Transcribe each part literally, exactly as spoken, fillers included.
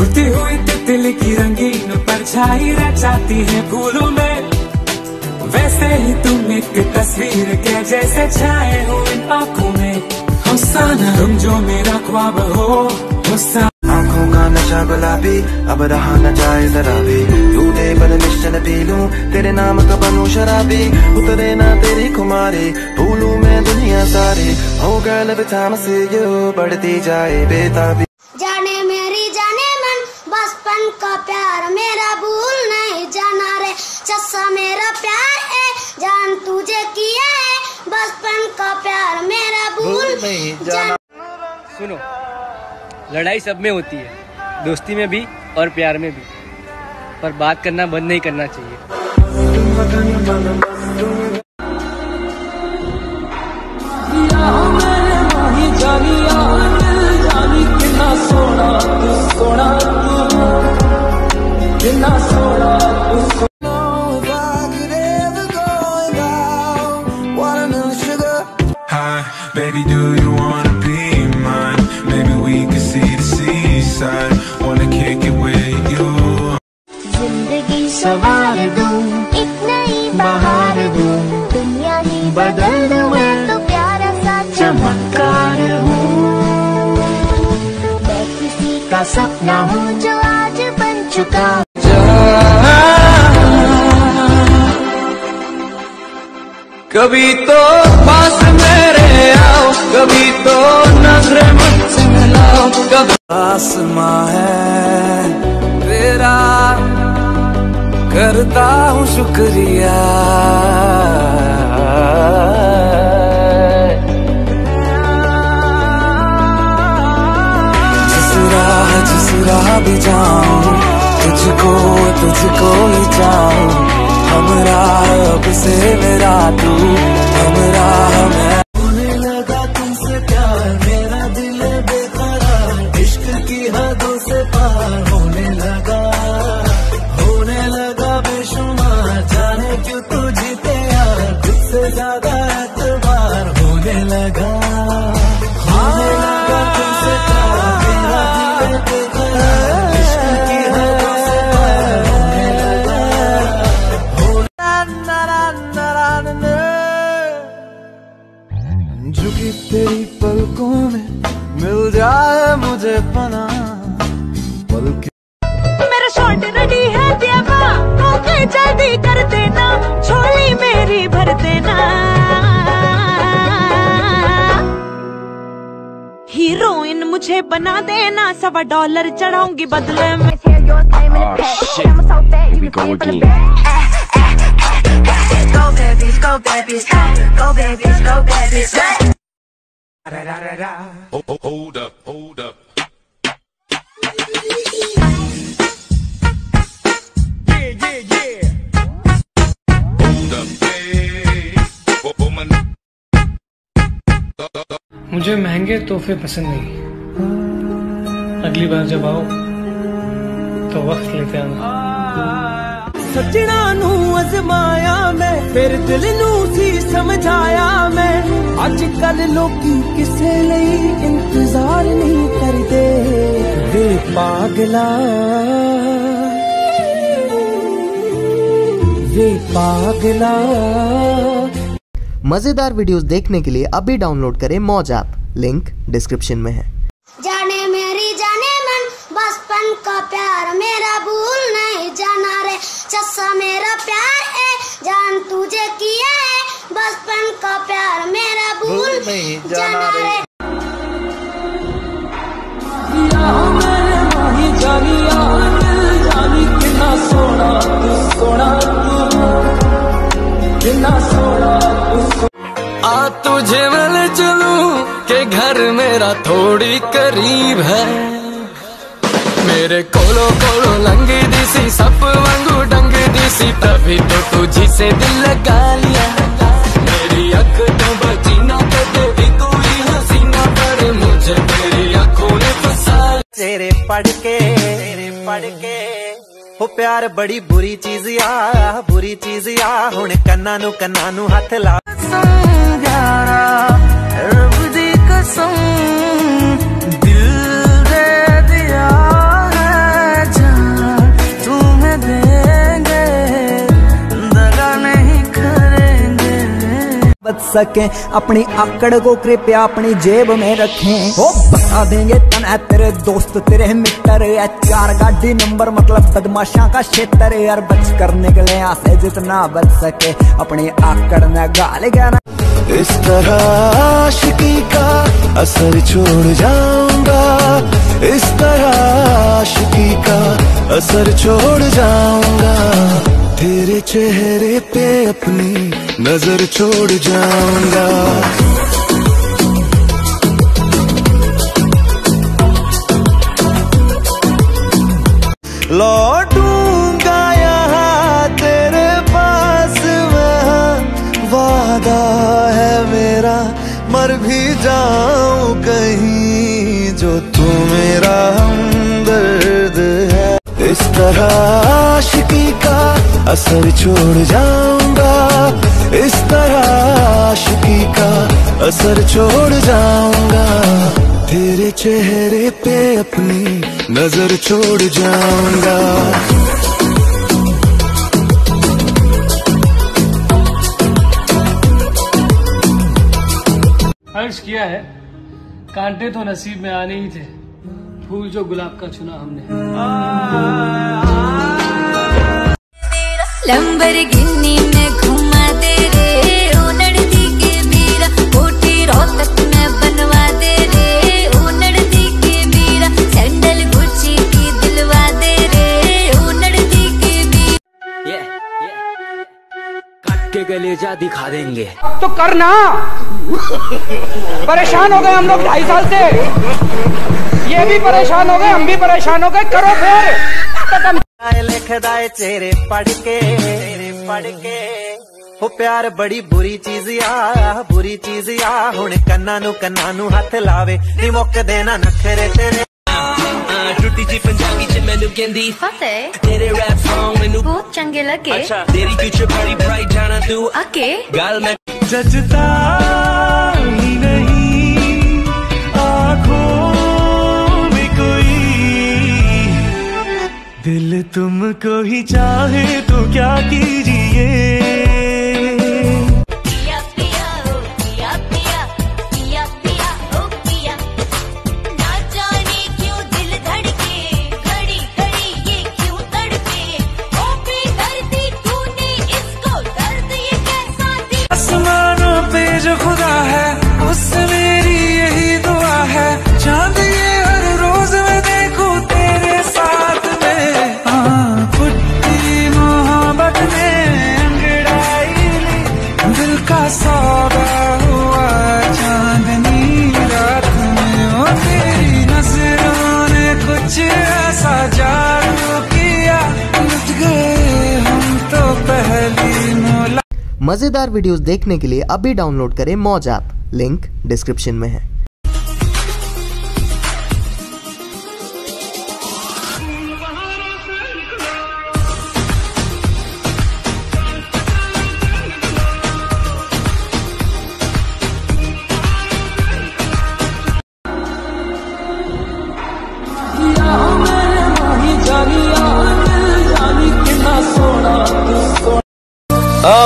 उड़ती हुई तितली की रंगीन परछाई रचाती है फूलों में, वैसे ही तुम एक तस्वीर के जैसे छाए हो इन आँखों में। होसाना तुम जो मेरा ख्वाब हो, होसाना। आँखों का नशा गुलाबी अब रहा न जाए जरा भी, तूने पर निश्चन पी लूं तेरे नाम का बनूं शराबी। उतरे ना तेरी खुमारी भूलूं मैं दुनिया सारी, हो गर्ल विद टाइम से यू बढ़ती जाए बेताबी। जाने मेरी जाने मन बचपन का प्यार मेरा, भूल नहीं जाना रे चस्सा मेरा प्यार है, जान तुझे किया है बचपन का प्यार मेरा, भूल नहीं जाना। सुनो, लड़ाई सब में होती है, दोस्ती में भी और प्यार में भी, पर बात करना बंद नहीं करना चाहिए। Baby, do you wanna be mine? Maybe we can see the seaside. Wanna kick it with you. जिंदगी सवार दूं, एक नई बहार दूं, दुनिया ही बदल दूं, मैं तो प्यारा सा चमत्कार हूँ, मैं किसी का सपना हूँ जो आज बन चुका। कभी तो पास मेरे आओ, कभी तो नजरें मुझसे मिलाओ, कभी आसमां है तेरा करता हूँ शुक्रिया। जिस राह जिस राह भी जाऊँ तुझको तुझको ही जाऊँ, हमरा अब से मेरा तू हमरा मैं। झुकी तेरी पलकों में मिल जाए मुझे पनाह, पलके मेरा शॉट रेडी है देवा, ओके जल्दी कर देना, झोली मेरी भर देना। हीरोइन मुझे बना देना, सवा डॉलर चढ़ाऊंगी बदले में। Go babies, go, go babies, go babies, go. Da da da da. Oh, oh, hold up, hold up. Yeah, yeah, yeah. Hold up, hey, woman. मुझे महंगे तोहफे पसंद नहीं। अगली बार जब आओ, तो वक्त लेते आना। सजना नू अजमाया मैं, फिर दिल नू सी समझाया मैं, अजकल लोकी किसे लई इंतजार नहीं करदे, वे पागला वे पागला। मजेदार वीडियोस देखने के लिए अभी डाउनलोड करें मौज ऐप, लिंक डिस्क्रिप्शन में है। जाने मेरी जाने मन बचपन का प्यार मेरा, भूल नहीं जाना रे चस्सा मेरा प्यार है, जान तुझे किया है बचपन का प्यार मेरा, भूल नहीं जाना रे। आ तुझे मिल चलूं के घर मेरा थोड़ी करीब है, मेरे कोलो कोलो लंगी दिसी सप वांगू डंगी दिसी, तभी तो तुझी से दिल लगा लिया। मेरी अख तो बची ना तेरी कोई हसीना, पर मुझे तेरी आँखों ने फंसा। तेरे पढ़ के तेरे पढ़ के हो प्यार बड़ी बुरी चीज या बुरी चीज या, हुण कन्ना नू कन्ना नू हाथ ला। दिल दे दिया है। सके, अपनी आकड़ को कृपया अपनी जेब में रखें। ओ बता देंगे तने तेरे दोस्त तेरे मित्र है, चार गाड़ी नंबर मतलब बदमाशा का क्षेत्र है यार। बच कर निकले यहाँ से जितना बच सके, अपनी आकड़ में गाली गहरा। इस तरह आशिकी का असर छोड़ जाऊंगा, इस तरह आशिकी का असर छोड़ जाऊंगा, तेरे चेहरे पे अपनी नजर छोड़ जाऊंगा। लौटूंगा यहाँ तेरे पास, वहाँ वादा है मेरा, मर भी जाऊं कहीं जो तू मेरा हमदर्द है। इस तरह आशिकी का असर छोड़ जाऊंगा, इस तरह आशिकी का असर छोड़ जाऊंगा, तेरे चेहरे पे अपनी नजर छोड़ जाऊंगा। अर्ज किया है कांटे तो नसीब में आने ही थे, फूल जो गुलाब का चुना हमने। लैम्बोर्गिनी में घुमा दे रे, ओ नर्दी के बीरा, कोटी रोहतक में बनवा दे रे, ओ नर्दी के बीरा, सैंडल गुची की दिलवा दे रे, ओ नर्दी के बीरा। ये ये काट के कलेजा दिखा देंगे तो करना। परेशान हो गए हम लोग ढाई साल से, ये भी परेशान हो गए, हम भी परेशान हो गए। करो फिर लिखदाए चेहरे पढ़ के, चेहरे पढ़ के हो प्यार बड़ी बुरी चीज या, बुरी चीज या। हुण कन्ना नू कन्ना नू हथ लावे नी मुक देना नखरे तेरे। टूटी जी पंजाबी च मैनू कहंदी फतेह, तेरे रैप सॉन्ग मैनू बहुत चंगे लगे। तेरी फ्यूचर बड़ी ब्राइट जाना तू अके गाल में जजता दिल तुमको ही चाहे तो क्या कीजिए। पिया पिया ओ पिया पिया, पिया पिया ओ पिया, ना जाने क्यों दिल धड़के, घड़ी घड़ी ये क्यों तड़के, ओ बेदर्दी तूने इसको दर्द ये कैसा दिया। आसमानों पे जो खुदा है उससे मेरी यही दुआ है, चांद ये हर रोज मैं देखूं तेरे साथ। मजेदार वीडियोस देखने के लिए अभी डाउनलोड करें मौज ऐप, लिंक डिस्क्रिप्शन में है।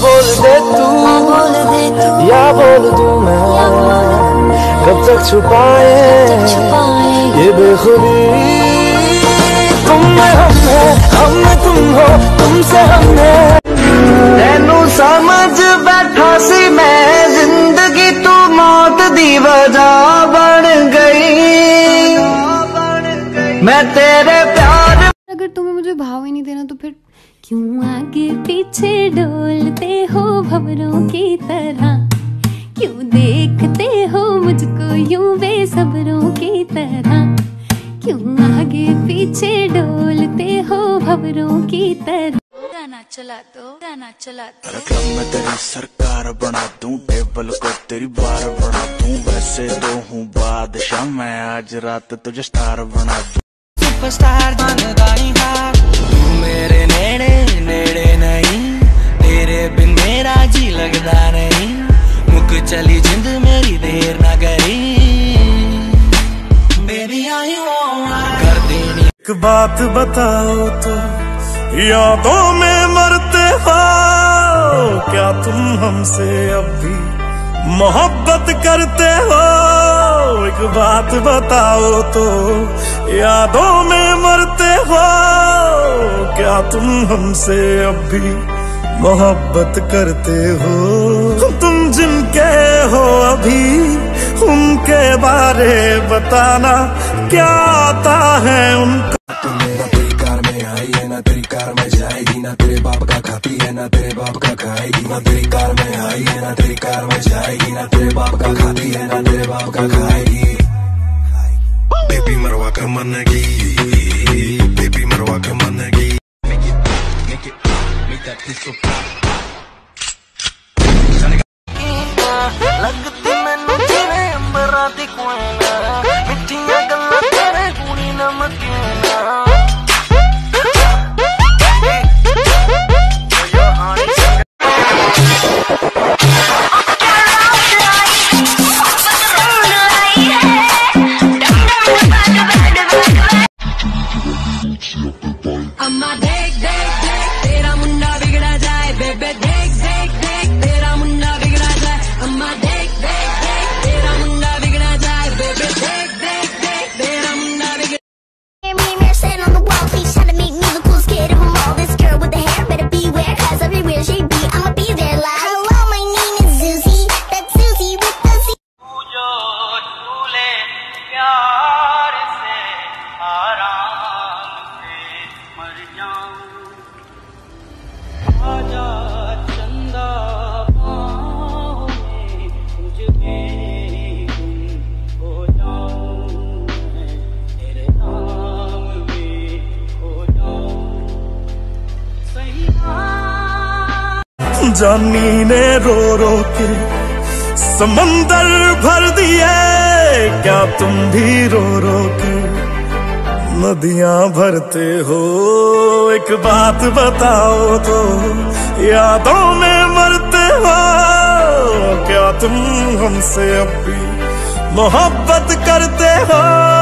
बोल दे तू या बोल दूं मैं, कब तक छुपाए ये बेखुदी। तुम मैं हम है, हम मैं तुम हो, तुमसे हम है। तेनू समझ बैठा सी मैं, जिंदगी तू मौत दी वजह बन गई। मैं तेरे प्यार अगर तुम्हें मुझे भाव ही नहीं देना तो फिर क्यों आगे पीछे डोलते हो भंवरों की तरह, क्यों देखते हो मुझको यूं बेसब्रों की तरह, क्यों आगे पीछे डोलते हो भंवरों की तरह। गाना चला दो, गाना चला दो, मैं तेरी सरकार बना दूं, टेबल को तेरी बार बना दूं, वैसे तो हूँ बादशाह मैं, आज रात तुझे स्टार बना दूं। सुपरस्टार मेरे नेड़े नेड़े नहीं, तेरे बिन मेरा जी लगता नहीं, मुक चली जिंद मेरी देर ना करी मेरी आई कर देनी। एक बात बताओ तो यादों में मरते हो क्या, तुम हमसे अब भी मोहब्बत करते हो एक बात बताओ तो, यादों में मरते हो क्या तुम हमसे अब भी मोहब्बत करते हो? तुम जिनके हो अभी उनके बारे बताना, क्या आता है उनका? तुम मेरा तेरी कार में आई है ना तेरी कार में जाएगी, ना तेरे बाप का खाती है ना तेरे बाप का खाएगी, ना तेरी कार में आई है ना तेरी कार में जाएगी, ना तेरे बाप का खाती है ना तेरे बाप का खाएगी। बेबी मरवा का मनगी, बेबी मरवा का मनगी। लगती मैनू तेरे अंबरा दी कोयना, मिठिया गल्लां तेरे कुड़ी नमकीना। अम्मा देख देख देख तेरा मुन्ना बिगड़ा जाए, बेबे देख देख देख तेरा मुन्ना बिगड़ा जाए। अम्मा देख देख देख तेरा मुन्ना बिगड़ा जाए, बेबे देख देख देख तेरा मुन्ना बिगड़ा। Me and you're sitting on the wall, please try to make me look cool, scared of all this girl with the hair, better beware, 'cause everywhere she be, I'ma be there like. Hello, my name is Susie, that's Susie with the Z. मुझे झूले प्यार से आरा जानी ने रो रो के समंदर भर दिए, क्या तुम भी रो रो के नदियां भरते हो? एक बात बताओ तो, यादों में मरते हो क्या तुम हमसे अब भी मोहब्बत करते हो?